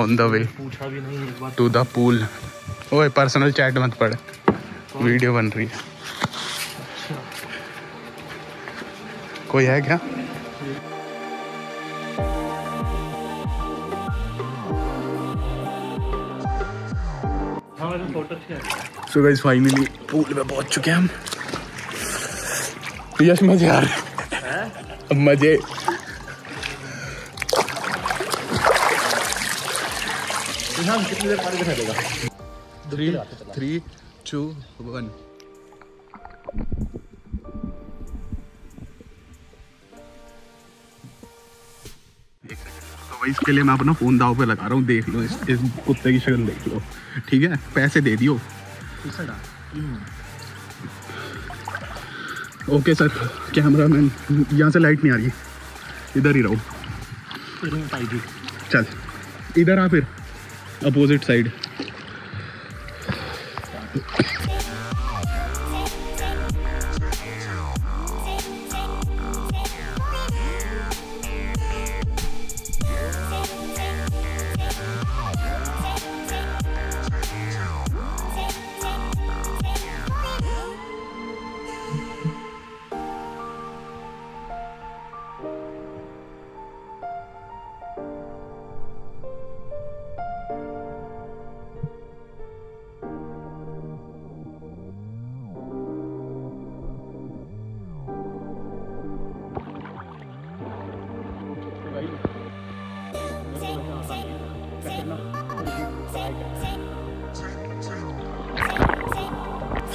On the way to the pool. ओए personal chat मत पढ़, वीडियो बन रही है। कोई है क्या? सो गाइस फाइनली पूल में पहुंच चुके हैं हम। यस मजे आ रहे, मजे। कितनी देर पानी में रहेगा? 3, 2, 1। तो इसके लिए मैं अपना फोन दाव पे लगा रहा हूँ। देख लो इस कुत्ते की शक्ल देख लो, ठीक है? पैसे दे दियो। Okay sir. कैमरा मैन यहाँ से लाइट नहीं आ रही, इधर ही रहो। चल इधर आ, फिर अपोजिट साइड।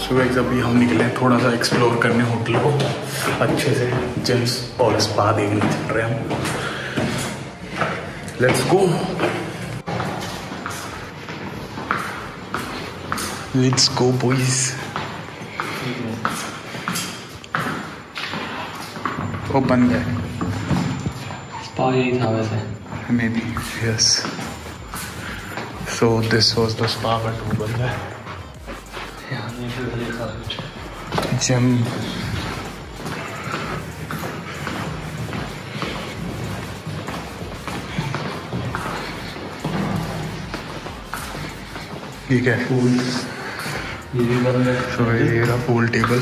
सुबह जब भी हम निकले थोड़ा सा एक्सप्लोर करने होटल को अच्छे से, जिम्स और स्पा देखने चल रहे हम। Let's go, let's go boys. वो बन गए स्पा, यही था वैसे may be. Yes so this was the spa but वो बन गए। जिम ठीक है, पूल पूल टेबल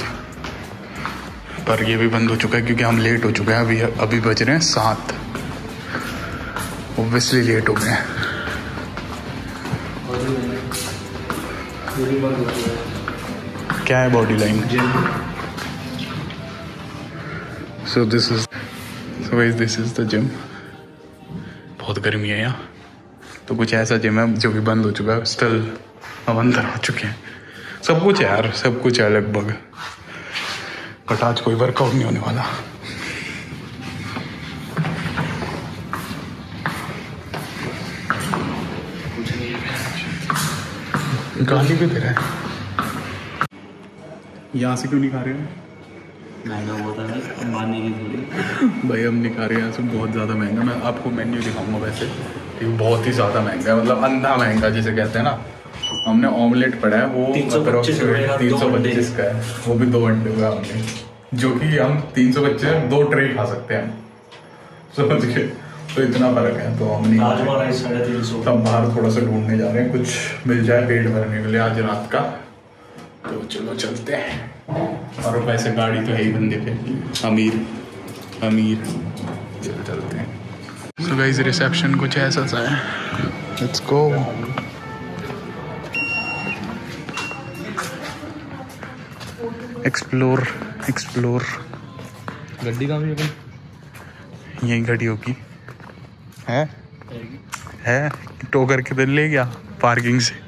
पर ये भी बंद हो चुका है क्योंकि हम लेट हो चुके हैं। अभी बज रहे हैं 7, ऑब्वियसली लेट हो गए हैं। क्या है body line? So this is the gym. बहुत गर्मी है यहाँ, तो कुछ ऐसा जिम है जो भी बंद हो चुका है। स्टिल हम अंदर आ चुके हैं। सब कुछ है यार, सब कुछ है लगभग, बट आज कोई वर्कआउट नहीं होने वाला। गाली भी दे रहा है। यहाँ से क्यों नहीं खा रहे हो? महंगा बहुत है मानने की थोड़ी। भाई हम नहीं खा रहे हैं यहाँ से, बहुत ज़्यादा महंगा। मैं आपको मेन्यू दिखाऊंगा वैसे, लेकिन बहुत ही ज़्यादा महंगा है, मतलब अंधा महंगा जिसे कहते हैं ना। हमने ऑमलेट पड़ा है वो 325 का है, वो भी 2 अंडे का हमने, जो कि हम 325 2 ट्रे खा सकते हैं समझ के। तो इतना फर्क है, तो हम नहीं, बाहर थोड़ा सा ढूंढने जा रहे हैं कुछ मिल जाए पेट भरने के लिए आज रात का। तो चलो चलते हैं। और वैसे गाड़ी तो है ही बंदे पे, अमीर चलो चलते हैं। सो गाइस रिसेप्शन कुछ ऐसा सा है। Let's go. एक्सप्लोर गड्डी कहाँ है? यही गड्डी होगी। है टोकर के दिन ले गया पार्किंग से।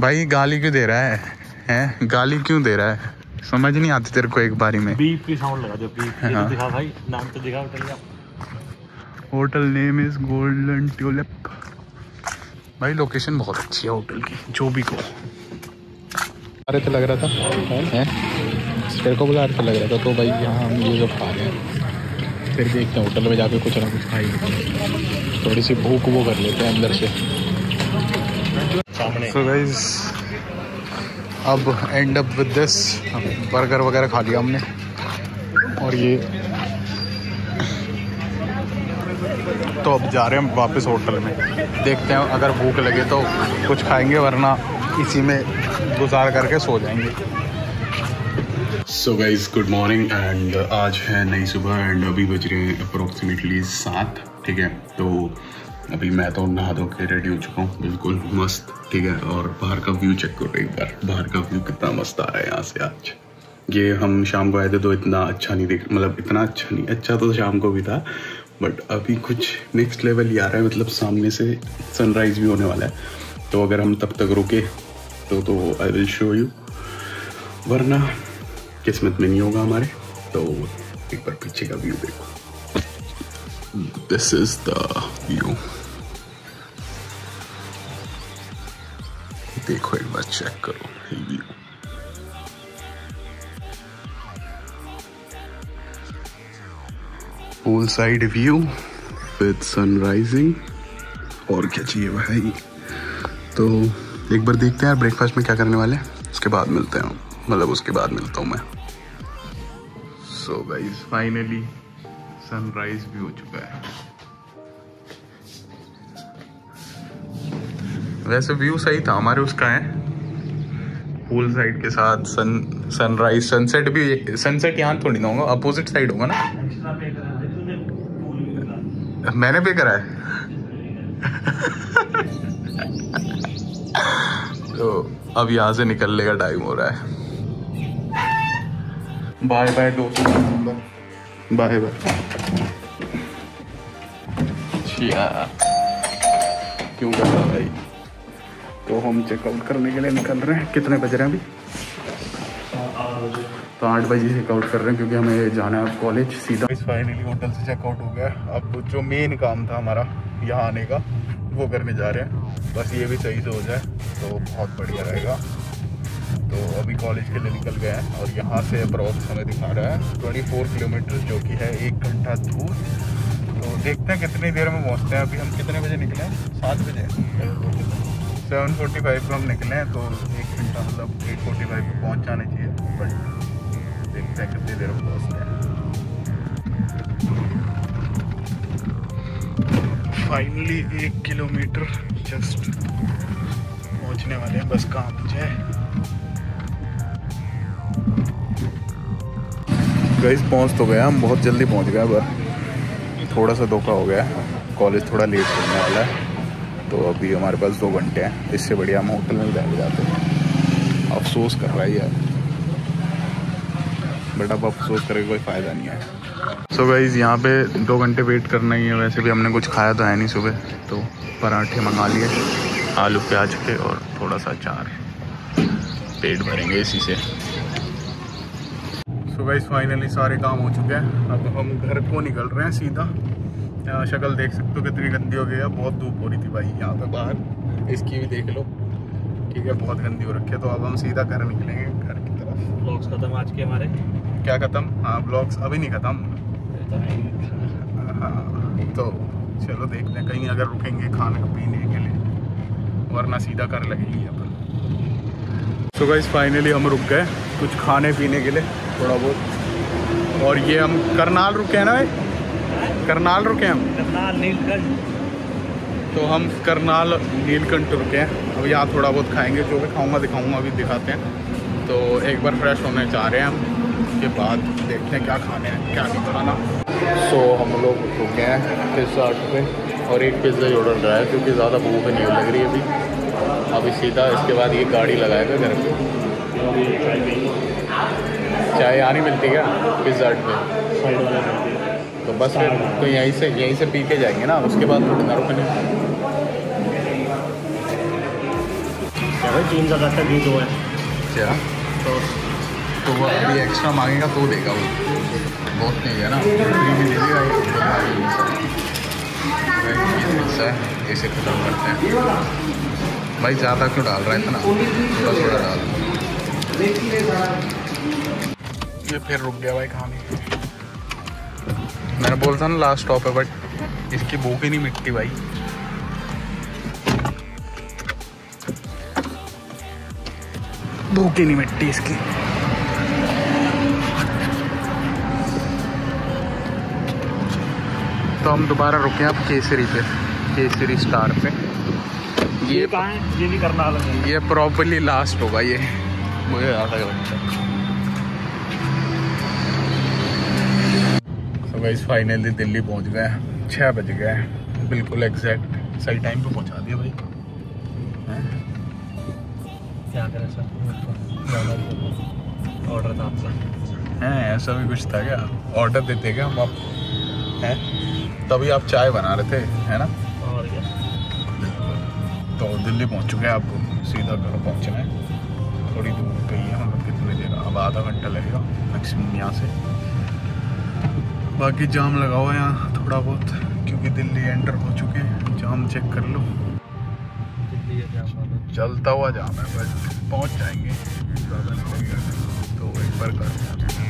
भाई गाली क्यों दे रहा है? गाली क्यों दे रहा है? समझ नहीं आती तेरे को एक बारी में। बीप की साउंड लगा दो, बीप। ये तो दिखा भाई, नाम तो दिखा होटल का। Hotel name is Golden Tulip. भाई लोकेशन बहुत अच्छी है होटल की, जो भी को अरे तो लग रहा था तेरे को बुला रहा था, लग रहा था। तो भाई यहाँ हम ये लोग खा रहे हैं, फिर देखते हैं होटल में जाके कुछ ना कुछ खाएंगे, थोड़ी सी भूख वो कर लेते हैं अंदर से। So guys, अब end up with this, burger वगैरह खा लिया हमने। और ये तो अब जा रहे हैं हम वापस होटल में, देखते हैं अगर भूख लगे तो कुछ खाएंगे वरना इसी में गुजार करके सो जाएंगे। So guys good morning and आज है नई सुबह एंड अभी बज रहे हैं अप्रोक्सीमेटली 7, ठीक है। तो अभी मैं तो नहा धो के रेडी हो चुका हूँ, बिल्कुल मस्त, ठीक है। और बाहर का व्यू चेक करो एक बार, बाहर का व्यू कितना मस्त आ रहा है यहाँ से। आज ये हम शाम को आए थे तो इतना अच्छा नहीं देख, मतलब इतना अच्छा नहीं, अच्छा तो शाम को भी था बट अभी कुछ नेक्स्ट लेवल ही आ रहा है। मतलब सामने से सनराइज़ भी होने वाला है, तो अगर हम तब तक रुके तो आई विल शो यू, वरना किस्मत में नहीं होगा हमारे। तो एक बार पीछे का व्यू देखो, दिस इज द व्यू, देखो एक बार चेक करो ये view. Pool side view with sun rising, और क्या चाहिए भाई। तो एक बार देखते हैं यार ब्रेकफास्ट में क्या करने वाले हैं, उसके बाद मिलते हैं, मतलब उसके बाद मिलता हूँ मैं। सो गाइस फाइनली सनराइज भी हो चुका है। वैसे व्यू सही था हमारे उसका है, पूल साइड के साथ सनराइज सनसेट भी। सनसेट यहाँ थोड़ी ना होगा, अपोजिट साइड होगा ना। मैंने पे करा है तो अब यहाँ से निकलने का टाइम हो रहा है। बाय बाय दोस्तों, बाय बाय। क्यों कर रहा भाई। तो हम चेकआउट करने के लिए निकल रहे हैं। कितने बज रहे हैं अभी? तो 8 बजे चेकआउट कर रहे हैं क्योंकि हमें जाना है कॉलेज सीधा। फाइनली होटल से चेकआउट हो गया। अब जो मेन काम था हमारा यहाँ आने का वो करने जा रहे हैं, बस ये भी सही से हो जाए तो बहुत बढ़िया रहेगा। तो अभी कॉलेज के लिए निकल गए हैं और यहाँ से अप्रॉक्स हमें दिखा रहा है 24 किलोमीटर जो कि है 1 घंटा दूर। तो देखते हैं कितनी देर में पहुँचते हैं। अभी हम कितने बजे निकले? 7 बजे, 7:45 पर हम निकले हैं, तो 1 घंटा मतलब 8:45 पर पहुँच जाना चाहिए। बट कितनी देर में पहुँचते हैं। फाइनली 1 किलोमीटर जस्ट पहुँचने वाले हैं, बस काम हो जाए। गाइस पहुँच तो गया, हम बहुत जल्दी पहुँच गए। अब थोड़ा सा धोखा हो गया, कॉलेज थोड़ा लेट होने वाला है। तो अभी हमारे पास 2 घंटे हैं, इससे बढ़िया हम होटल में बैठ जाते हैं। अफसोस कर रहा है यार, बट अब अफसोस करके कोई फ़ायदा नहीं है। सो गाइज़ यहाँ पे 2 घंटे वेट करना ही है। वैसे भी हमने कुछ खाया तो है नहीं सुबह, तो पराठे मंगा लिए आलू प्याज के और थोड़ा सा अचार, पेट भरेंगे इसी से। सो गाइज़ फाइनली सारे काम हो चुके हैं, अब हम घर को निकल रहे हैं सीधा। शक्ल देख सकते हो कितनी गंदी हो गई है, बहुत धूप हो रही थी भाई यहाँ पर बाहर, इसकी भी देख लो, ठीक है, बहुत गंदी हो रखी है। तो अब हम सीधा घर निकलेंगे, घर की तरफ। ब्लॉग्स खत्म आज के हमारे, क्या खत्म? हाँ ब्लॉग्स अभी नहीं खत्म। हाँ तो चलो देखते हैं कहीं अगर रुकेंगे खाने पीने के लिए, वरना सीधा कर लगेगी अपन। सो गाइस फाइनली हम रुक गए कुछ खाने पीने के लिए थोड़ा बहुत, और ये हम करनाल रुके हैं ना भाई, करनाल रुके हम, करनाल नीलकंठ। तो हम करनाल नीलकंठ रुके हैं। अब यहाँ थोड़ा बहुत खाएंगे, जो भी खाऊँगा दिखाऊँगा, अभी दिखाते हैं। तो एक बार फ्रेश होने जा रहे हैं हम, के बाद देखते हैं क्या खाने हैं क्या नहीं खाना। सो हम लोग रुके हैं पिज़्ज़ा हट पे और एक पिज़्ज़ा ही ऑर्डर कराया क्योंकि ज़्यादा भूख नहीं लग रही अभी। अभी सीधा इसके बाद ये गाड़ी लगाएगा घर पे। चाय यहाँ नहीं मिलती क्या पिज़्ज़ा हट पे? तो बस फिर तो यहीं से पी के जाएंगे ना, उसके बाद रुकना रुकने क्या? तो वो अभी एक्स्ट्रा मांगेगा तो देगा वो, बहुत नहीं है ना, फ्री में दे देगा। ऐसे खत्म करते हैं भाई, ज़्यादा क्यों डाल रहा है इतना, थोड़ा थोड़ा डाल। ये फिर रुक गया भाई खाने, मैंने बोला था ना लास्ट स्टॉप है, बट इसकी भूख ही नहीं मिटती भाई। भूख ही नहीं मिटती इसकी। तो हम दोबारा रुके अब केसरी पे, केसरी स्टार पे। ये कहाँ है, ये भी करना अलग है। ये प्रॉपर्ली लास्ट होगा ये, मुझे अलग लगता है। सो गाइस फाइनली दिल्ली पहुँच गए हैं, 6 बज गए हैं बिल्कुल एग्जैक्ट, सही टाइम पे पहुँचा दिया भाई। क्या करें सर, ऑर्डर था आपका? हैं ऐसा भी कुछ था क्या? ऑर्डर देते क्या हम आप? हैं तभी आप चाय बना रहे थे है ना? और क्या, तो दिल्ली पहुंच चुके हैं। आप सीधा घर पहुंचना है, थोड़ी दूर पे ही है, मतलब कितनी देर, अब आधा घंटा लगेगा मैक्सिमम यहाँ से। बाकी जाम लगा हुआ है यहाँ थोड़ा बहुत, क्योंकि दिल्ली एंटर हो चुके हैं। जाम चेक कर लो, चलता हुआ जाम है, बस पहुँच जाएंगे। तो एक बार कर